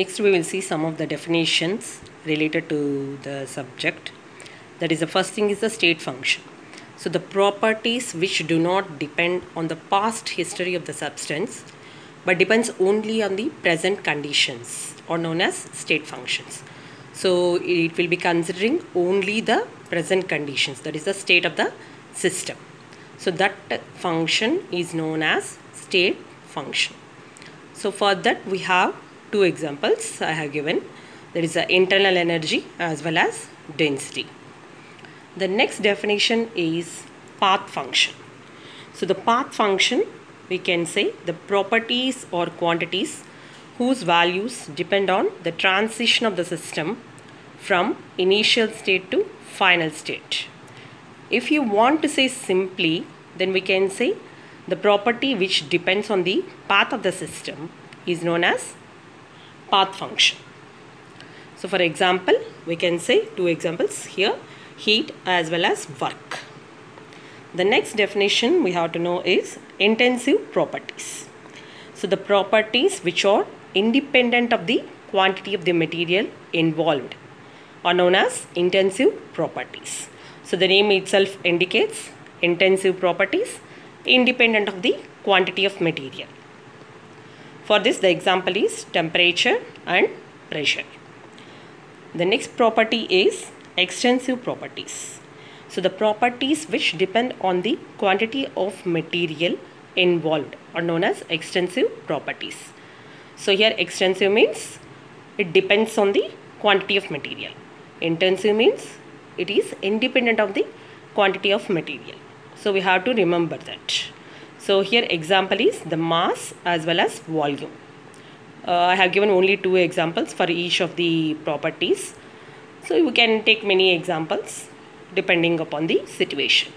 Next we will see some of the definitions related to the subject. That is, the first thing is the state function. So the properties which do not depend on the past history of the substance but depends only on the present conditions are known as state functions. So it will be considering only the present conditions, that is the state of the system. So that function is known as state function. So for that we have two examples I have given, that is the internal energy as well as density. The next definition is path function. So the path function, we can say the properties or quantities whose values depend on the transition of the system from initial state to final state. If you want to say simply, then we can say the property which depends on the path of the system is known as path function. So for example, we can say two examples here, heat as well as work. The next definition we have to know is intensive properties. So the properties which are independent of the quantity of the material involved are known as intensive properties. So the name itself indicates intensive properties independent of the quantity of material. For this, the example is temperature and pressure. The next property is extensive properties. So the properties which depend on the quantity of material involved are known as extensive properties. So here extensive means it depends on the quantity of material. Intensive means it is independent of the quantity of material. So we have to remember that. So here example is the mass as well as volume. I have given only two examples for each of the properties. So you can take many examples depending upon the situation.